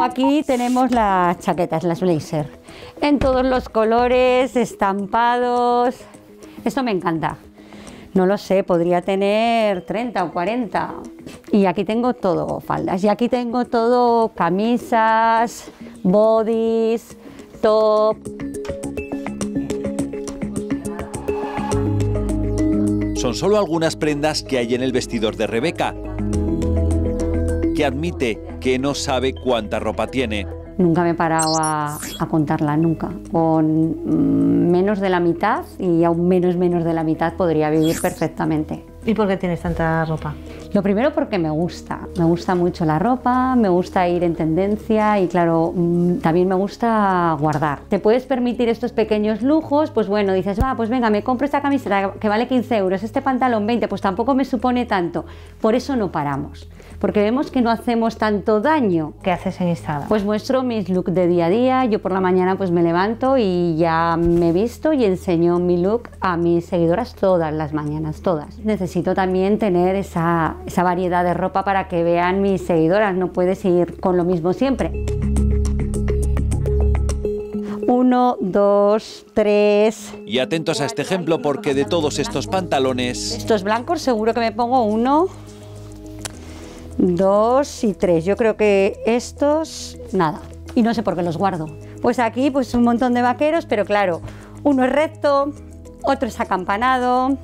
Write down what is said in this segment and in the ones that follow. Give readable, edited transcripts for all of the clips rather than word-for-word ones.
Aquí tenemos las chaquetas, las blazer, en todos los colores, estampados. Esto me encanta. No lo sé, podría tener 30 o 40. Y aquí tengo todo faldas. Y aquí tengo todo camisas, bodys, top. Son solo algunas prendas que hay en el vestidor de Rebeca, que admite que no sabe cuánta ropa tiene. Nunca me he parado a contarla, nunca. Con menos de la mitad y aún menos de la mitad podría vivir perfectamente. ¿Y por qué tienes tanta ropa? Lo primero porque me gusta mucho la ropa, me gusta ir en tendencia y claro, también me gusta guardar. ¿Te puedes permitir estos pequeños lujos? Pues bueno, dices, va, pues venga, me compro esta camiseta que vale 15 euros, este pantalón 20, pues tampoco me supone tanto. Por eso no paramos, porque vemos que no hacemos tanto daño. ¿Qué haces en Instagram? Pues muestro mis looks de día a día. Yo por la mañana pues me levanto y ya me he visto y enseño mi look a mis seguidoras todas las mañanas, todas. Necesito también tener esa variedad de ropa para que vean mis seguidoras. No puedes ir con lo mismo siempre. 1, 2, 3... Y atentos a este ejemplo porque de todos estos pantalones... Estos blancos seguro que me pongo 1, 2 y 3. Yo creo que estos, nada. Y no sé por qué los guardo. Pues aquí pues un montón de vaqueros, pero claro, uno es recto, otro es acampanado,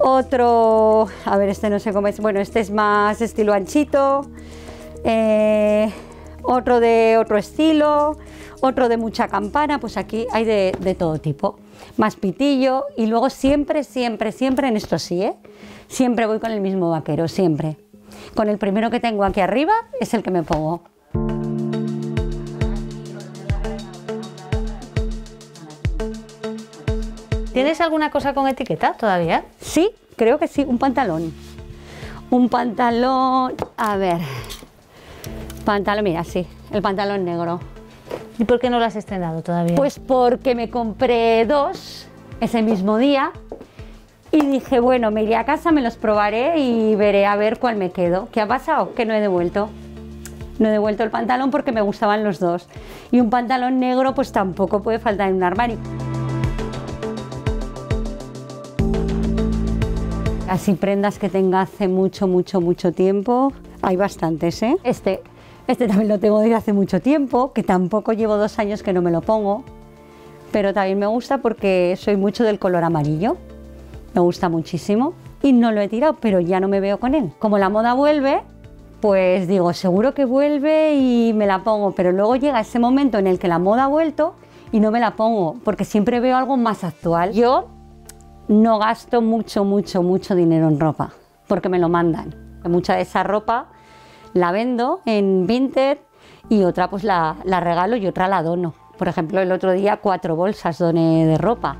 otro... A ver, este no sé cómo es... Bueno, este es más estilo anchito, otro de otro estilo, otro de mucha campana. Pues aquí hay de todo tipo, más pitillo. Y luego siempre en esto sí, siempre voy con el mismo vaquero, siempre. Con el primero que tengo aquí arriba es el que me pongo. ¿Tienes alguna cosa con etiqueta todavía? Sí, creo que sí, un pantalón. Un pantalón, a ver... Pantalón, mira, sí, el pantalón negro. ¿Y por qué no lo has estrenado todavía? Pues porque me compré dos ese mismo día y dije, bueno, me iré a casa, me los probaré y veré a ver cuál me quedo. ¿Qué ha pasado? Que no he devuelto. No he devuelto el pantalón porque me gustaban los dos. Y un pantalón negro pues tampoco puede faltar en un armario. Así prendas que tenga hace mucho tiempo, hay bastantes, Este también lo tengo de hace mucho tiempo, que tampoco llevo 2 años que no me lo pongo, pero también me gusta porque soy mucho del color amarillo, me gusta muchísimo y no lo he tirado, pero ya no me veo con él. Como la moda vuelve, pues digo, seguro que vuelve y me la pongo, pero luego llega ese momento en el que la moda ha vuelto y no me la pongo, porque siempre veo algo más actual. Yo no gasto mucho dinero en ropa, porque me lo mandan. Mucha de esa ropa la vendo en Vinted y otra pues la regalo y otra la dono. Por ejemplo, el otro día 4 bolsas doné de ropa.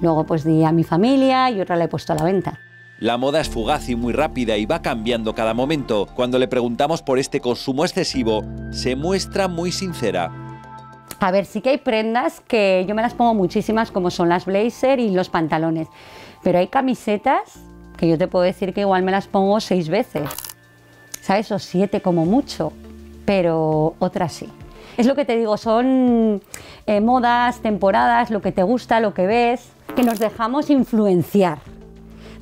Luego pues di a mi familia y otra la he puesto a la venta. La moda es fugaz y muy rápida y va cambiando cada momento. Cuando le preguntamos por este consumo excesivo, se muestra muy sincera. A ver, sí que hay prendas que yo me las pongo muchísimas, como son las blazer y los pantalones, pero hay camisetas que yo te puedo decir que igual me las pongo 6 veces, ¿sabes? O 7 como mucho, pero otras sí. Es lo que te digo, son modas, temporadas, lo que te gusta, lo que ves, que nos dejamos influenciar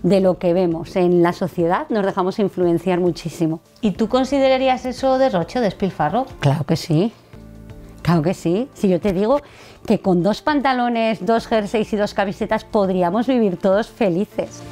de lo que vemos en la sociedad, nos dejamos influenciar muchísimo. ¿Y tú considerarías eso derroche, despilfarro? Claro que sí. Claro que sí, si yo te digo que con 2 pantalones, 2 jerseys y 2 camisetas podríamos vivir todos felices.